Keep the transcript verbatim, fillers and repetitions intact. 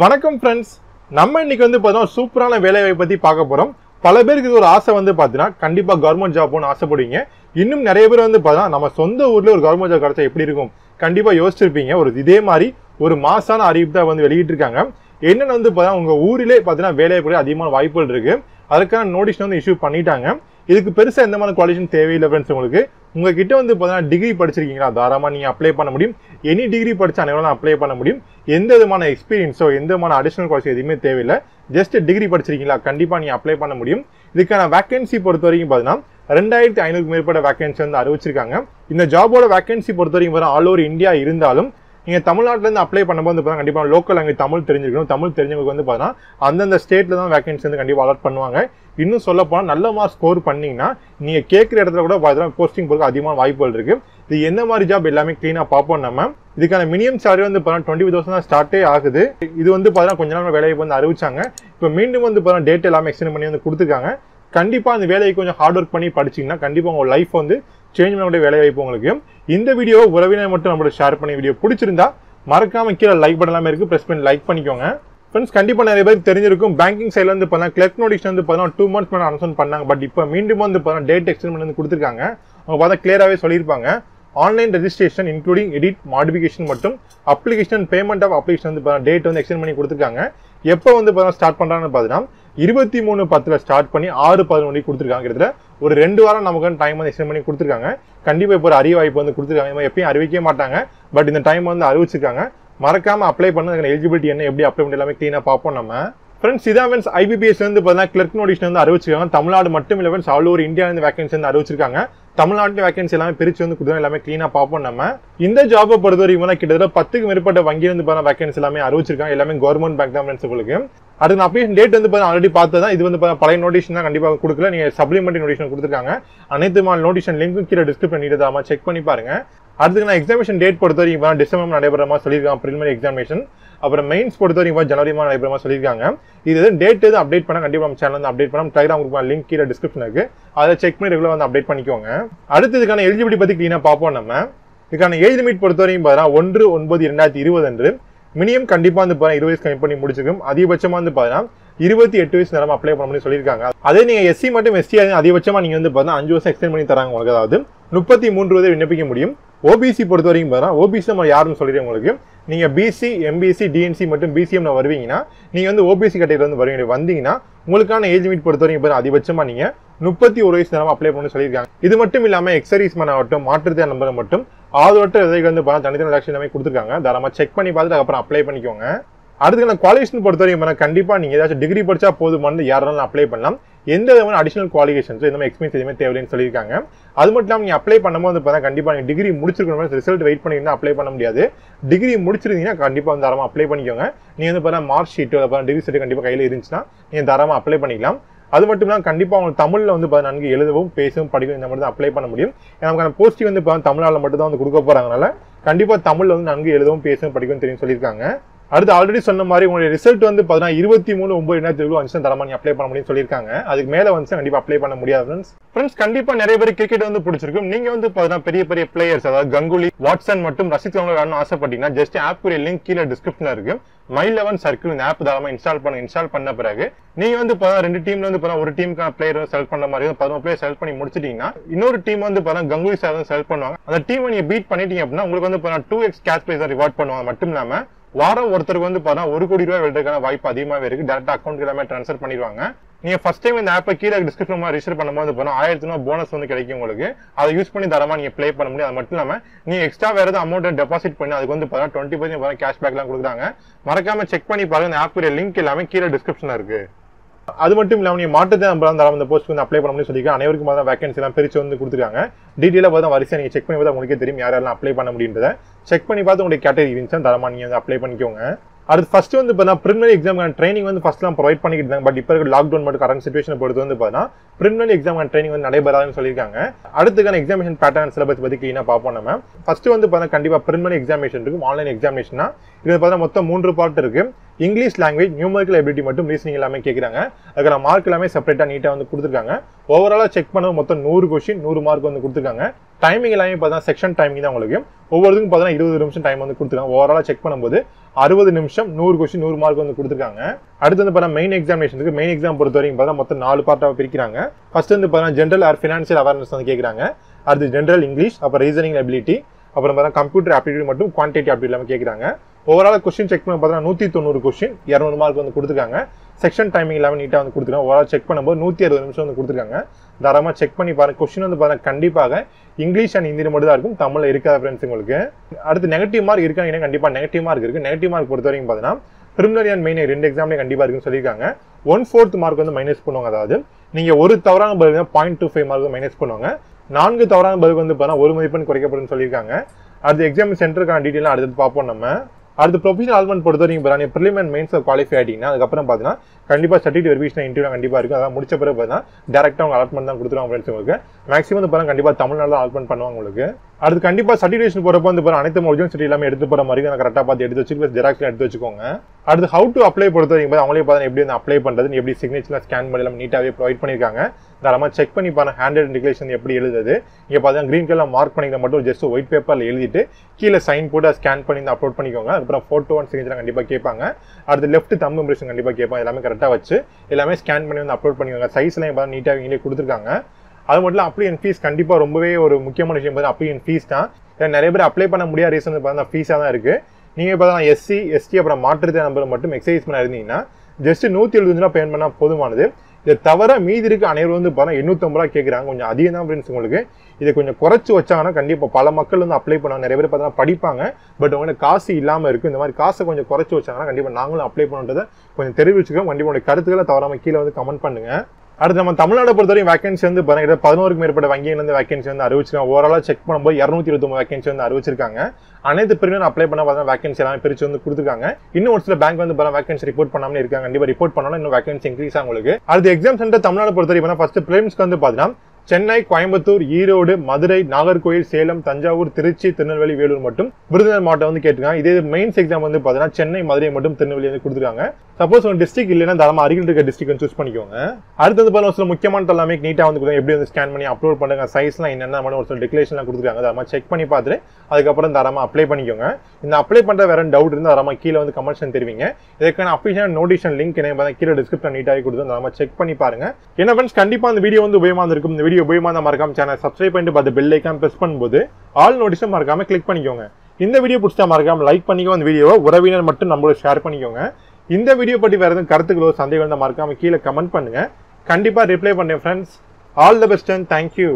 வணக்கம் फ्रेंड्स நம்ம இன்னைக்கு வந்து பார்த்தா சூப்பரான வேலை வாய்ப்பு பத்தி பார்க்க போறோம் பல பேருக்கு இது ஒரு ஆசை வந்து பாத்தினா கண்டிப்பா கவர்மெண்ட் ஜாப் போணும் ஆசைப்படுவீங்க இன்னும் நிறைய பேர் வந்து பார்த்தா நம்ம சொந்த ஊர்ல ஒரு கவர்மெண்ட் ஜாப் கிடைச்சா எப்படி இருக்கும் கண்டிப்பா யோசிச்சிருப்பீங்க ஒரு இதே மாதிரி ஒரு மாசான அறிவிப்பு வந்து வெளியிட்டு இருக்காங்க என்னன்னு வந்து பார்த்தா உங்க ஊரிலே பாத்தினா வேலை வாய்ப்பு அதிகமான வாய்ப்புகள் இருக்கு அதற்கான நோட்டீஸ் வந்து இஷ்யூ பண்ணிட்டாங்க இதுக்கு பெருசா எந்த மாதிரி குவாலிஃபிகேஷன் தேவையில்லை फ्रेंड्स உங்களுக்கு உங்ககிட்ட வந்து பார்த்தா டிகிரி படிச்சிருக்கீங்களா தாராளமா நீங்க அப்ளை பண்ண முடியும் எனி டிகிரி படிச்ச அனைவரும் அப்ளை பண்ண முடியும் எந்த விதமான எக்ஸ்பீரியன்ஸோ எந்த விதமான அடிஷனல் குவாலிஃபிகேஷன் எதுவுமே தேவையில்லை ஜஸ்ட் டிகிரி படிச்சிருக்கீங்களா கண்டிப்பா நீங்க அப்ளை பண்ண முடியும் இதுக்கான வேகன்சி பொறுத்த வரைக்கும் பார்த்தா இரண்டாயிரத்து ஐநூறு க்கு மேற்பட்ட வேகன்சி வந்து அறிவிச்சிருக்காங்க இந்த ஜாபோட வேகன்சி பொறுத்த வரைக்கும் பார்த்தா ஆல் ஓவர் இந்தியா இருந்தாலும் நீங்க தமிழ்நாட்டுல இருந்து அப்ளை பண்ணும்போது வந்து பார்த்தா கண்டிப்பா லோக்கல் லாங்குவேஜ் தமிழ் தெரிஞ்சிருக்கணும் தமிழ் தெரிஞ்சவங்களுக்கு வந்து பார்த்தா அந்தந்த ஸ்டேட்ல தான் வேகன்சி வந்து கண்டிப்பா அலாட் பண்ணுவாங்க இன்னும் சொல்ல போனா நல்ல மார்க் ஸ்கோர் பண்ணீங்கன்னா நீங்க கேக்குற இடத்துல கூட பாத்தீங்கன்னா போஸ்டிங் போறது அதிகமான வாய்ப்புகள் இருக்கு இது என்ன மாதிரி ஜாப் எல்லாமே கிளீனா பாப்போம் நம்ம இதுக்கான மினிமம் சேலரி வந்து பாத்தீங்கன்னா இருபத்தி ஐந்து தௌசண்ட் தான் ஸ்டார்ட்டே ஆகுது இது வந்து பாத்தீங்கன்னா கொஞ்ச நாள் வேலையை வந்து அறிவிச்சாங்க இப்போ மீண்டும் வந்து பாத்தீங்கன்னா டேட் எல்லாமே எக்ஸ்டெண்ட் பண்ணி வந்து கொடுத்துருக்காங்க கண்டிப்பா அந்த வேலையை கொஞ்சம் ஹார்ட் ஒர்க் பண்ணி படிச்சீங்கன்னா கண்டிப்பா உங்க லைஃப் வந்து சேஞ்ச் பண்ணக்கூடிய வேலை வாய்ப்பு உங்களுக்கு இந்த வீடியோ உறவினர் மட்டும் நம்மளோட ஷேர் பண்ணி வீடியோ பிடிச்சிருந்தா மறக்காம கீழே லைக் பட்டன் எல்லாமே இருக்கு பிரஸ் பண்ணி லைக் பண்ணிக்கோங்க फ्रेंड्स कंपा नया पे तेजम बैंकिंग सैडल में पाँच क्लर्क नोटिस पाँचा टू मंथ्स मैं अनौंस पड़ा बट इतना मीन पाँच डेट एक्सटेंड को पाँच क्लियर चलेंगे online registration including edit modification मट्टुम एप्लिकेशन पेमेंट ऑफ एप्लिकेशन पाँच डेट वो एक्सटेंड पड़ी को पाँच स्टार्ट पड़ा पाँचा இருபத்தி மூன்று मूणु पत्तुल स्टार्ट பண்ணி ஆறு பதினொன்று கொடுத்திருக்காங்க கிட்டத்தட்ட ஒரு ரெண்டு வாரம் நமக்கு டைம் வந்து எக்ஸ்டெண்ட் பண்ணி கொடுத்திருக்காங்க கண்டிப்பா இப்ப ஒரு அறிவிப்பு வந்து கொடுத்திருக்காங்க எப்பவும் அறிவிக்க மாட்டாங்க பட் இந்த டைம் வந்து அறிவிச்சிருக்காங்க மறக்காம அப்ளை பண்ணதுக்கான எலிஜிபிலிட்டி என்ன எப்படி அப்ளை பண்ண எல்லாமே கிளீனா பாப்போம் நம்ம फ्रेंड्स इदावेंस I B P S ல இருந்து பார்த்தா கிளர்க் நோட்டிஸ் வந்து அறிவிச்சிருக்காங்க தமிழ்நாடு மட்டும் இல்ல फ्रेंड्स ஆல் ஓவர் இந்தியா இருந்து வேகன்சி வந்து அறிவிச்சிருக்காங்க தமிழ்நாட்டுல வேகன்சி எல்லாமே பிரிச்சு வந்து கொடுத்தா எல்லாமே கிளீனா பாப்போம் நம்ம இந்த ஜாப் பொறுத்த வரைக்கும் கிட்டத்தட்ட பத்து க்கு மேற்பட்ட வங்கியில இருந்து பார்த்தா வேகன்சி எல்லாமே அறிவிச்சிருக்காங்க எல்லாமே கவர்மெண்ட் பேங்க் தான் फ्रेंड्स உங்களுக்கு அடுத்து அப்ளிகேஷன் டேட் வந்து பார்த்தா ஆல்ரெடி பார்த்ததான் இது வந்து பார்த்தா பழைய நோட்டிஸ் தான் கண்டிப்பா கொடுக்கல நீங்க சப்ளிமெண்டரி நோட்டிஸ் கொடுத்திருக்காங்க அனைத்து மால் நோட்டிஷன் லிங்க் கீழ டிஸ்கிரிப்ஷன் நீட்டதாமா செக் பண்ணி பாருங்க அடுத்து நான் எக்ஸாமினேஷன் டேட் பொறுத்த வரைக்கும் டிசம்பர் நடைபெற மாதிரி சொல்லியிருக்காங்க பிரிலிமினரி எக்ஸாமினேஷன் அப்புறம் மெயின்ஸ் பொறுத்த வரைக்கும் ஜனவரி மாதம் நடைபெற மாதிரி சொல்லியிருக்காங்க இது எதுவும் டேட் எதுவும் அப்டேட் பண்ணால் கண்டிப்பாக நம்ம சேனல் வந்து அப்டேட் பண்ணால் டெலிகிராம் குரூப் லிங்க் கீழே டிஸ்கிரிப்ஷன் இருக்கு அதை செக் பண்ணி ரெகுலராக வந்து அப்டேட் பண்ணிக்கோங்க அடுத்ததுக்கான எலிஜிபிலிட்டி பற்றி கிளீனாக பார்ப்போம் நம்ம இதுக்கான ஏஜ் லிமிட் பொறுத்த வரைக்கும் பார்த்தீங்கன்னா ஒன்று ஒன்பது இரண்டாயிரத்தி இருபது அன்று மினிமம் கண்டிப்பாக வந்து பார்த்தா இருபது வயசு கம்மி பண்ணி முடிச்சிருக்கும் அதிகபட்சமாக வந்து பார்த்தீங்கன்னா இருபத்தி எட்டு வயசு நேரம் அப்ளை பண்ண முடியும் சொல்லியிருக்காங்க அதே நீங்கள் எஸ்சி மட்டும் எஸ்டி அதிகபட்சமாக நீங்கள் வந்து பார்த்தீங்கன்னா அஞ்சு வருஷம் எக்ஸ்டெண்ட் பண்ணி தராங்க உங்களுக்கு அதாவது முப்பத்தி மூன்று வயது விண்ணப்பிக்க முடியும் O B C பொறுத்த வரைக்கும் பார்த்தீங்கன்னா O B C நம்ம யாருன்னு சொல்லிடுறேன் உங்களுக்கு நீங்கள் B C M B C D N C மற்றும் B C M வருவீங்கன்னா நீங்கள் வந்து O B C கேட்டகரியில் வந்து வருவீங்க வந்தீங்கன்னா உங்களுக்கான ஏஜ் லிமிட் பொறுத்த வரைக்கும் பார்த்தீங்கன்னா அதிகபட்சமாக நீங்கள் முப்பத்தி ஒரு வயசு நேரம் அப்ளை பண்ணணும்னு சொல்லியிருக்காங்க இது மட்டும் இல்லாமல் எக்ஸரீஸ் மேன் ஆகட்டும் மாற்றுத்திறன் நம்பர் மட்டும் ஆதரவற்ற விதைகள் வந்து பார்த்தா தனித்தனி ஆக்ஷன் எல்லாமே கொடுத்துருக்காங்க தாராளமாக செக் பண்ணி பார்த்துட்டு அதுக்கப்புறம் அப்ளை பண்ணிக்கோங்க அடுத்துக்கான குவாலிஃபிகேஷன் பொறுத்த வரைக்கும் கண்டிப்பாக நீங்கள் ஏதாச்சும் டிகிரி படிச்சா போதுமானது யாராலும் அப்ளை பண்ணலாம் எந்த விதமான அடிஷனல் குவாலிஃபிகேஷன்ஸோ இந்த மாதிரி எக்ஸ்பீரியன்ஸ் எதுவுமே தேவையில்லைன்னு சொல்லியிருக்காங்க அது மட்டும் இல்லாமல் நீங்கள் அப்ளை பண்ணும்போது வந்து பார்த்தா கண்டிப்பாக நீங்கள் டிகிரி முடிச்சிருக்கணும் ரிசல்ட் வெயிட் பண்ணியிருந்தால் அப்ளை பண்ண முடியாது டிகிரி முடிச்சிருந்தீங்கன்னா கண்டிப்பாக வந்து தாராளமாக அப்ளை பண்ணிக்கோங்க நீங்கள் வந்து பார்த்தா மார்க் ஷீட்டோ அப்புறம் டிகிரி சர்டிஃபிகேட் கண்டிப்பாக கையில் இருந்துச்சுன்னா நீங்கள் தாராளமாக அப்ளை பண்ணிக்கலாம் அது மட்டும் இல்லாமல் கண்டிப்பாக உங்களுக்கு தமிழில் வந்து பார்த்தா நன்கு எழுதவும் பேசவும் படிக்கவும் இந்த மாதிரி தான் அப்ளை பண்ண முடியும் நமக்கான போஸ்டிங் வந்து பார்த்தா தமிழ்நாட்டில் மட்டும் தான் வந்து கொடுக்க போகிறாங்கனால கண்டிப்பாக தமிழில் வந்து நன்கு எழுதவும் பேசவும் படிக்கவும் தெரியும் சொல்லியிருக்காங்க அடுத்து ஆல்ரெடி சொன்ன மாதிரி உங்களுடைய ரிசல்ட் வந்து பார்த்தீங்கன்னா இருபத்தி மூணு ஒன்பது ரெண்டாயிரத்தி இருபது அஞ்சு தரமா நீ அப்ளை பண்ண முடியும் சொல்லியிருக்காங்க அதுக்கு மேலே வந்து கண்டிப்பாக அப்ளை பண்ண முடியாது ஃப்ரெண்ட்ஸ் ஃப்ரெண்ட்ஸ் கண்டிப்பாக நிறைய பேர் கிரிக்கெட் வந்து பிடிச்சிருக்கும் நீங்கள் வந்து பார்த்தீங்கன்னா பெரிய பெரிய பிளேயர்ஸ் அதாவது கங்குலி வாட்ஸன் மற்றும் ரசித் வேணும்னு ஆசைப்பட்டீங்கன்னா ஜஸ்ட் ஆப்புடைய லிங்க் கீழே டிஸ்கிரிப்ஷனில் இருக்கு மை லெவன் சர்க்கிள் இந்த ஆப் தாராளமாக இன்ஸ்டால் பண்ண இன்ஸ்டால் பண்ண பிறகு நீங்க வந்து பார்த்தா ரெண்டு டீம்ல வந்து பார்த்தா ஒரு டீமுக்கான பிளேயர் செலக்ட் பண்ண மாதிரி பதினோரு பிளேயர் செலக்ட் பண்ணி முடிச்சிட்டீங்கன்னா இன்னொரு டீம் வந்து பார்த்தா கங்குலி சார் வந்து செலக்ட் பண்ணுவாங்க அந்த டீமை நீங்க பீட் பண்ணிட்டீங்க அப்படின்னா உங்களுக்கு வந்து பார்த்தீங்கன்னா two X cash prize reward பண்ணுவாங்க மட்டும் இல்லாமல் வாரம் ஒருத்தருக்கு வந்து பார்த்தீங்கன்னா ஒரு கோடி ரூபாய் வெல்றதுக்கான வாய்ப்பு அதிகமாகவே இருக்குது டேரக்டாக அக்கௌண்ட் எல்லாமே ட்ரான்ஸ்ஃபர் பண்ணிடுவாங்க நீங்கள் ஃபர்ஸ்ட் டைம் இந்த ஆப்பை கீழே டிஸ்கிரிப்ஷன் ரிஜிஸ்டர் பண்ணும்போது போனால் ஆயிரத்தி ரூபா போனஸ் வந்து கிடைக்கும் உங்களுக்கு அதை யூஸ் பண்ணி தரமா நீங்கள் ப்ளே பண்ண முடியும் அது மட்டும் இல்லாமல் நீங்கள் எக்ஸ்ட்ரா வேறு ஏதாவது அமௌண்ட்டை டெபாசிட் பண்ணி அதுக்கு வந்து பார்த்தீங்கன்னா டுவெண்ட்டி பர்சன்ட் பார்த்தா கேஷ் பேக்லாம் கொடுக்குறாங்க மறக்காம செக் பண்ணி பாருங்க இந்த ஆப்புடைய லிங்க் எல்லாமே கீழே டிஸ்கிரிப்ஷனில் இருக்குது அது மட்டும் இல்லாமல் நீங்கள் மாற்றுத்திறன் நம்பராக அந்த போஸ்ட்டுக்கு வந்து அப்ளை பண்ண முடியும்னு சொல்லியிருக்காங்க அனைவருக்கும் தான் வேகன்சி எல்லாம் பிரித்து வந்து கொடுத்துருக்காங்க டீட்டெயிலாக பார்த்தா வரிசை நீங்கள் செக் பண்ணி பார்த்தா உங்களுக்கே தெரியும் யாரெல்லாம் அப்ளை பண்ண முடியுன்றதை செக் பண்ணி பார்த்து உங்களுடைய கேட்டகரி இருந்துச்சுன்னா தரமாக நீங்கள் வந்து அப்ளை பண்ணிக்கோங்க அடுத்து ஃபர்ஸ்ட் வந்து பார்த்தீங்கன்னா பிரிமினரி எக்ஸாமுக்கான ட்ரைனிங் வந்து ஃபர்ஸ்ட்லாம் ப்ரொவைட் பண்ணிக்கிட்டு இருந்தாங்க பட் இப்போ இருக்க லாக்டவுன் மட்டும் கரண்ட் சுச்சுவேஷன் பொறுத்து வந்து பார்த்தீங்கன்னா பிரிமினரி எக்ஸாமுக்கான ட்ரைனிங் வந்து நடைபெறாதுன்னு சொல்லியிருக்காங்க அடுத்துக்கான எக்ஸாமினேஷன் பேட்டர்ன் சிலபஸ் பற்றி கிளீனாக பார்ப்போம் நம்ம ஃபர்ஸ்ட் வந்து பார்த்தீங்கன்னா கண்டிப்பாக பிரிமினரி எக்ஸாமினேஷன் இருக்கும் ஆன்லைன் எக்ஸாமினேஷனா இது பார்த்தா மொத்தம் மூன்று பார்ட் இருக்கு इंग्लिश लैंग्वेज न्यूमेरिकल एबिलिटी மட்டும் ரீசனிங் எல்லாமே கேக்குறாங்க. அதுக்கு நான் மார்க் எல்லாமே செப்பரேட்டா நீட்டா வந்து கொடுத்திருக்காங்க. ஓவராலா செக் பண்ணது மொத்தம் நூறு क्वेश्चन நூறு மார்க் வந்து கொடுத்திருக்காங்க. டைமிங் எல்லாமே பார்த்தா செக்ஷன் டைமிங் தான் உங்களுக்கு. ஒவ்வொருதுக்கும் பார்த்தா இருபது நிமிஷம் டைம் வந்து கொடுத்திருக்காங்க. ஓவராலா செக் பண்ணும்போது அறுபது நிமிஷம் நூறு क्वेश्चन நூறு மார்க் வந்து கொடுத்திருக்காங்க. அடுத்து வந்து பார்த்தா மெயின் எக்ஸாமினேஷனுக்கு மெயின் எக்ஸாம் பொறுத்தவரைக்கும் பார்த்தா மொத்தம் நாலு பார்ட்டாவ பிரிக்கிறாங்க. ஃபர்ஸ்ட் வந்து பார்த்தா ஜெனரல் ஆர் ஃபைனான்சியல் அவேர்னஸ் வந்து கேக்குறாங்க. அடுத்து ஜெனரல் இங்கிலீஷ் அப்புறம் ரீசனிங் எபிலிட்டி அப்புறம் பார்த்தா கம்ப்யூட்டர் ஆப்டிடியூட் மற்றும் குவான்டிட்டி ஆப்டிடியூட் எல்லாமே கேக்குறாங்க. ஓவரால் क्वेश्चन செக் பண்ண பார்த்தா நூற்று தொண்ணூறு क्वेश्चन இருநூறு மார்க் வந்து கொடுத்திருக்காங்க. செக்ஷன் டைமிங் எல்லாமே நீட்டா வந்து கொடுத்திருக்காங்க. ஓவரால் செக் பண்ணும்போது நூற்று அறுபது நிமிஷம் வந்து கொடுத்திருக்காங்க. தாராளமா செக் பண்ணி பாருங்க. क्वेश्चन வந்து பார்த்தா கண்டிப்பாக இங்கிலீஷ் அண்ட் ஹிந்தில மட்டும் தான் இருக்கும், தமிழ்ல இருக்காது फ्रेंड्स உங்களுக்கு. அடுத்து நெகட்டிவ் மார்க் இருக்காங்க, கண்டிப்பா நெகட்டிவ் மார்க் இருக்கு. நெகட்டிவ் மார்க் பொறுத்த வரைக்கும் பார்த்தா பிரிமினரி அண்ட் மெயின் ரெண்டு எக்ஸாம்லயே கண்டிப்பா இருக்குன்னு சொல்லிருக்காங்க. ஒரு நான்காவது மார்க் வந்து மைனஸ் பண்ணுவாங்க. அதாவது நீங்க ஒரு தவறான பதில பாயிண்ட் இருபத்தைந்து மார்க் மைனஸ் பண்ணுவாங்க. நான்கு தவறான பதில் வந்து பார்த்தா ஒரு மதிப்பெண் குறைக்கப்படும் சொல்லியிருக்காங்க. அடுத்து எக்ஸாம் சென்டருக்கான டீட்டெயிலாம் அடுத்து பார்ப்போம். நம்ம அடுத்து ப்ரொஃபஷனல் ஆல்மெண்ட் பொறுத்த வரைக்கும் பார்த்தா நீங்கள் ப்ரிலிம் அண்ட் மெயின்ஸில் குவாலிஃபை ஆகிட்டீங்கன்னா அதுக்கப்புறம் பார்த்தீங்கன்னா கண்டிப்பாக சர்டிஃபிகேட் வெரிஃபிகேஷன் இன்டர்வியூ கண்டிப்பாக இருக்கும். அதான் முடிச்ச பிறகு பார்த்தீங்கன்னா டேரெக்டாக அவங்க அலாட்மெண்ட் தான் கொடுத்துருவாங்க ஃப்ரெண்ட்ஸ் உங்களுக்கு. மேக்ஸிமம் வந்து பார்த்தா கண்டிப்பாக தமிழ்நாடு தான் அலாட்மெண்ட் பண்ணுவாங்க உங்களுக்கு. அடுத்து கண்டிப்பாக சர்டிஃபிகேஷன் போகிறப்ப வந்து பார்த்தா அனைத்து ஒரிஜினல் சர்டிஃபிகேட் எல்லாமே எடுத்து போகிற மாதிரி நான் கரெக்டாக பார்த்து எடுத்து வச்சுக்கோங்க. ஜெராக்ஸில் எடுத்து வச்சுக்கோங்க. அடுத்து ஹவு டு அப்ளை பொறுத்த வரைக்கும் பார்த்தா அவங்களே பார்த்தா எப்படி வந்து அப்ளை பண்ணுறது, எப்படி சிக்னேச்சர்லாம் ஸ்கேன் பண்ணி எல்லாமே நீட்டாகவே ப்ரொவைட் பண்ணியிருக்காங்க. தாராளமாக செக் பண்ணி பாருங்க. ஹேண்ட் ரைட் டிக்ளரேஷன் எப்படி எழுதுது இங்கே பார்த்தா க்ரீன் கலரில் மார்க் பண்ணிக்கிற மட்டும் ஜஸ்ட் ஒயிட் பேப்பரில் எழுதிட்டு கீழே சைன் போட்டு ஸ்கேன் பண்ணி தான் அப்லோட் பண்ணிக்கோங்க. அதுக்கப்புறம் ஃபோட்டோ அண்ட் சிக்னேச்சர் கண்டிப்பாக கேட்பாங்க. அடுத்து லெஃப்ட் தம்பு இம்ப்ரெஷன் கண்டிப்பாக கேட்பாங்க. எல்லாமே கரெக்டாக வச்சு எல்லாமே ஸ்கேன் பண்ணி வந்து அப்லோட் பண்ணிக்கோங்க. சைஸ்லாம் பார்த்தா நீட்டாக இங்கே கொடுத்துருக்காங்க. அது மட்டும் இல்லை அப்ளிகேஷன் ஃபீஸ் கண்டிப்பாக ரொம்பவே ஒரு முக்கியமான விஷயம் பார்த்தா அப்ளிகேஷன் ஃபீஸ் தான். ஏன்னா நிறைய பேர் அப்ளை பண்ண முடியாத ரீசன் பார்த்தா ஃபீஸாக தான் இருக்குது. நீங்கள் பார்த்தா எஸ்சி எஸ்டி அப்புறம் மாற்றுத்திறனாளி நம்பர் மட்டும் எக்ஸைஸ் பண்ண இருந்தீங்கன்னா ஜஸ்ட் நூற்றி எழுபது ரூபா பேமெண்ட் பண்ணால் போதுமானது. இதை தவிர மீதி இருக்க அனைவரும் வந்து பார்த்தீங்கன்னா எண்ணூற்றம்பது ரூபா கேட்குறாங்க. கொஞ்சம் அதிகம் தான் ஃப்ரெண்ட்ஸ் உங்களுக்கு. இதை கொஞ்சம் குறைச்சி வச்சாங்கன்னா கண்டிப்பாக பல மக்கள் வந்து அப்ளை பண்ணுவாங்க. நிறைய பேர் பார்த்தீங்கன்னா படிப்பாங்க பட் அவங்களுக்கு காசு இல்லாமல் இருக்கும். இந்த மாதிரி காசை கொஞ்சம் குறைச்சி வச்சாங்கன்னா கண்டிப்பாக நாங்களும் அப்ளை பண்ணுறதை கொஞ்சம் தெரிவிச்சுக்கிறோம். கண்டிப்பாக உங்களுடைய கருத்துக்களை தவறாமல் கீழே வந்து கமெண்ட் பண்ணுங்கள். அடுத்து நம்ம தமிழ்நாடு பொறுத்தவரைக்கும் வேகன்சி வந்து பார்த்தீங்கன்னா பதினோருக்கு மேற்பட்ட வங்கியிலிருந்து வேகன்சி வந்து அறிவிச்சிருக்காங்க. ஓவராலாக செக் பண்ணும்போது இரநூத்தி இருபத்தி ஒன்பது வேகன்சி வந்து அறிவிச்சிருக்காங்க. அனைத்து பிரிவினர் அப்ளை பண்ண பார்த்தா வேகன்சி எல்லாமே பிரிச்சு வந்து கொடுத்துருக்காங்க. இன்னும் ஒரு சில பேங்க் வந்து பார்த்தா வேகன்சி ரிப்போர்ட் பண்ணாமல் இருக்காங்க. கண்டிப்பாக ரிப்போர்ட் பண்ணாலும் இன்னும் வேகன்சி இன்க்ரீஸ் ஆகும் உங்களுக்கு. அடுத்து எக்ஸாம் சென்டர் தமிழ்நாடு பொறுத்தவரைக்கும் ஃபர்ஸ்ட் பிரிலிம்ஸ்க்கு வந்து பார்த்தீங்கன்னா சென்னை, கோயம்புத்தூர், ஈரோடு, மதுரை, நாகர்கோவில், சேலம், தஞ்சாவூர், திருச்சி, திருநெல்வேலி, வேலூர் மற்றும் விருதுநகர் மாவட்டம் வந்து கேட்டிருக்காங்க. இதே மெயின்ஸ் எக்ஸாம் வந்து பார்த்தீங்கன்னா சென்னை, மதுரை மற்றும் திருநெல்வேலி வந்து கொடுத்துருக்காங்க. சப்போஸ் ஒரு டிஸ்ட்ரிக்ட் இல்லைன்னா தாராளமாக அருகில் இருக்க டிஸ்ட்ரிக்ட் வந்து சூஸ் பண்ணிக்கோங்க. அடுத்தது பார்த்தீங்கன்னா ஒரு சில முக்கியமான எல்லாமே நீட்டாக வந்து எப்படி வந்து ஸ்கேன் பண்ணி அப்லோட் பண்ணுங்க. சைஸ்லாம் என்னென்ன மட்டும் ஒரு சில டிக்ளரேஷன்லாம் கொடுத்துருக்காங்க. தாராளமாக செக் பண்ணி பார்த்துட்டு அதுக்கப்புறம் தாராளமாக அப்ளை பண்ணிக்கோங்க. இந்த அப்ளை பண்ணுற வேற டவுட் இருந்தால் தாராளமாக கீழே வந்து கமெண்ட்ஸ் தெரிவிங்க. இதுக்கான அஃபிஷியல் நோட்டிஃபிகேஷன் லிங்க் என்ன பார்த்தா கீழே டிஸ்கிரிப்ஷன் நீட்டாக கொடுத்து தாராளமாக செக் பண்ணி பாருங்க. ஏன்னா ஃப்ரெண்ட்ஸ் கண்டிப்பாக அந்த வீடியோ வந்து உபயோகமாக இருக்கும். இந்த வீடியோ உபயோகமான மறக்காம சேனல் சப்ஸ்கிரைப் பண்ணிட்டு பார்த்து பெல் ஐகான் பிரஸ் பண்ணும்போது ஆல் நோட்டிஸும் மறக்காம கிளிக் பண்ணிக்கோங்க. இந்த வீடியோ பிடிச்சா மறக்காம லைக் பண்ணிக்கோங்க. இந்த வீடியோவை உறவினர் மட்டும் நம்மளோட ஷேர் பண்ணிக்கோங்க. இந்த வீடியோ பற்றி வேறு எதுவும் கருத்துக்களோ சந்தேகம் இருந்தால் மறக்காம கீழே கமெண்ட் பண்ணுங்க. கண்டிப்பாக ரிப்ளை பண்ணேன் friends. All the best and thank you.